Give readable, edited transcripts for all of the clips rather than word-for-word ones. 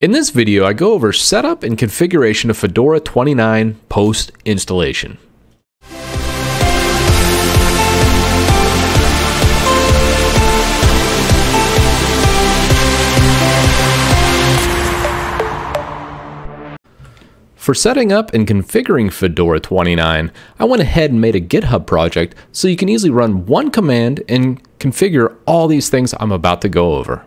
In this video, I go over setup and configuration of Fedora 29 post-installation. For setting up and configuring Fedora 29, I went ahead and made a GitHub project so you can easily run one command and configure all these things I'm about to go over.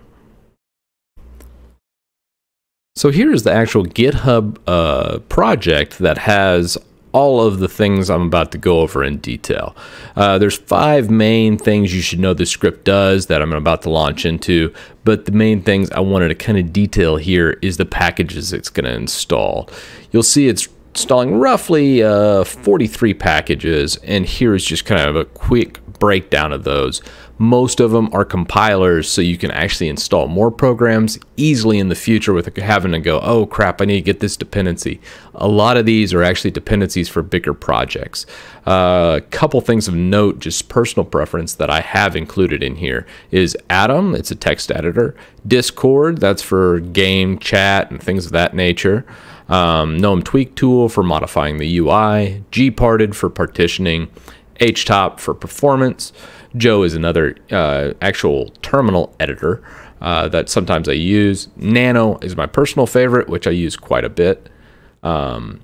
So here is the actual GitHub project that has all of the things I'm about to go over in detail. There's five main things you should know the script does that I'm about to launch into, but the main things I wanted to kind of detail here is the packages it's going to install. You'll see it's installing roughly 43 packages, and here is just kind of a quick breakdown of those. Most of them are compilers, so you can actually install more programs easily in the future without having to go, oh crap, I need to get this dependency. A lot of these are actually dependencies for bigger projects. A couple things of note, just personal preference that I have included in here is Atom, it's a text editor. Discord, that's for game chat and things of that nature. GNOME Tweak Tool for modifying the UI. Gparted for partitioning. HTOP for performance. Joe is another actual terminal editor that sometimes I use. Nano is my personal favorite, which I use quite a bit. And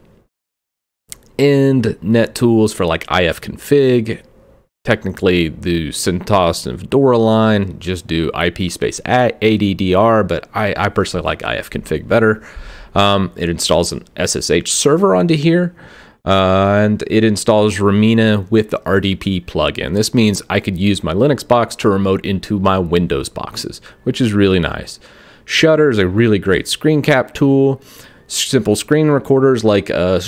net tools for like ifconfig. Technically, the CentOS and Fedora line just do IP space addr, but I personally like ifconfig better. It installs an SSH server onto here. And it installs Remina with the RDP plugin. This means I could use my Linux box to remote into my Windows boxes, which is really nice. Shutter is a really great screen cap tool. Simple screen recorders like an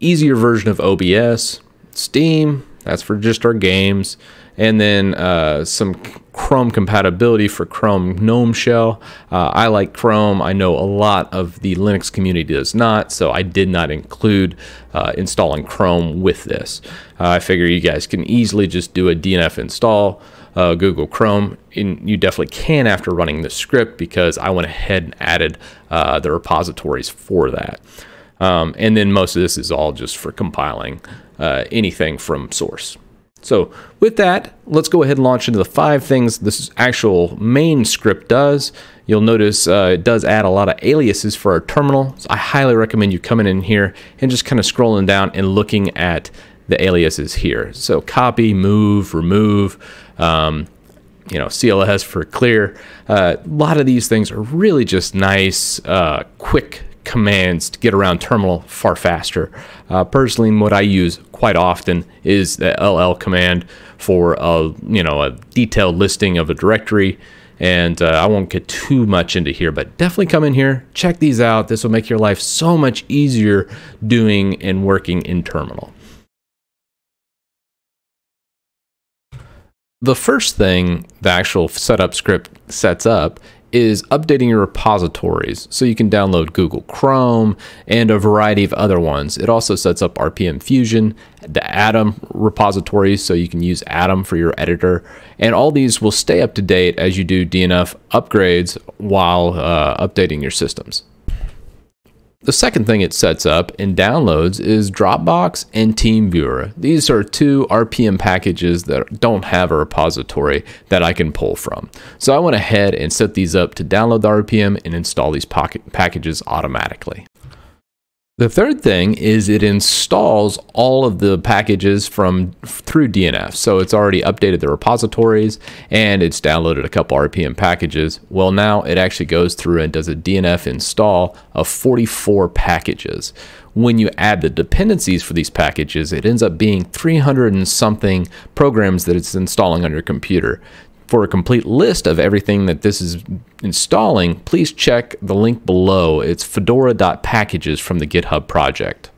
easier version of OBS. Steam, that's for just our games. And then some Chrome compatibility for Chrome GNOME Shell. I like Chrome. I know a lot of the Linux community does not, so I did not include installing Chrome with this. I figure you guys can easily just do a DNF install Google Chrome, and you definitely can after running the script because I went ahead and added the repositories for that. And then most of this is all just for compiling anything from source. So with that, let's go ahead and launch into the five things this actual main script does. You'll notice it does add a lot of aliases for our terminal. So I highly recommend you coming in here and just kind of scrolling down and looking at the aliases here. So copy, move, remove, you know, CLS for clear. A lot of these things are really just nice, quick commands to get around terminal far faster. Personally, what I use quite often is the LL command for a, you know, a detailed listing of a directory, and I won't get too much into here, but definitely come in here, check these out. This will make your life so much easier doing and working in terminal. The first thing the actual setup script sets up is updating your repositories so you can download Google Chrome and a variety of other ones. It also sets up RPM Fusion, the Atom repositories, so you can use Atom for your editor. And all these will stay up to date as you do DNF upgrades while updating your systems. The second thing it sets up and downloads is Dropbox and TeamViewer. These are two RPM packages that don't have a repository that I can pull from. So I went ahead and set these up to download the RPM and install these packages automatically. The third thing is it installs all of the packages through DNF. So it's already updated the repositories and it's downloaded a couple RPM packages. Well, now it actually goes through and does a DNF install of 44 packages. When you add the dependencies for these packages, it ends up being 300 and something programs that it's installing on your computer. For a complete list of everything that this is installing, please check the link below. It's fedora.packages from the GitHub project.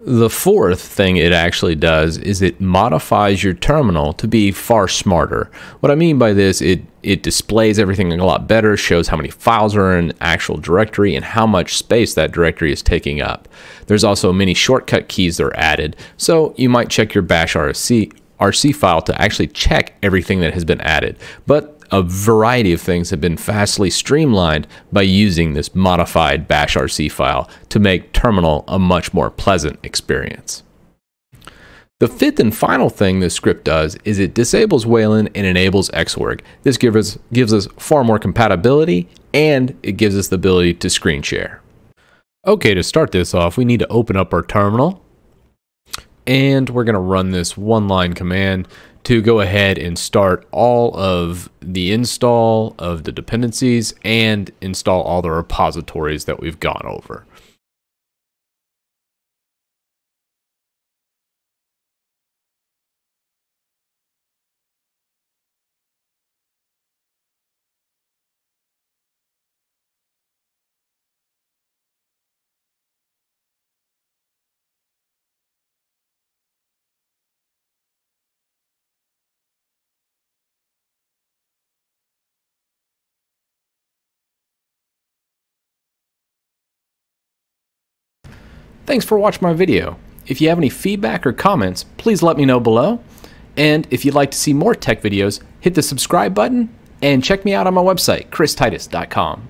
The fourth thing it actually does is it modifies your terminal to be far smarter. What I mean by this, it displays everything a lot better, shows how many files are in an actual directory and how much space that directory is taking up. There's also many shortcut keys that are added, so you might check your bashrc file to actually check everything that has been added. But a variety of things have been vastly streamlined by using this modified bashrc file to make terminal a much more pleasant experience. The fifth and final thing this script does is it disables Wayland and enables Xorg. This gives us far more compatibility, and it gives us the ability to screen share. Okay, to start this off, we need to open up our terminal, and we're going to run this one-line command to go ahead and start all of the install of the dependencies and install all the repositories that we've gone over. Thanks for watching my video. If you have any feedback or comments, please let me know below. And if you'd like to see more tech videos, hit the subscribe button and check me out on my website, christitus.com.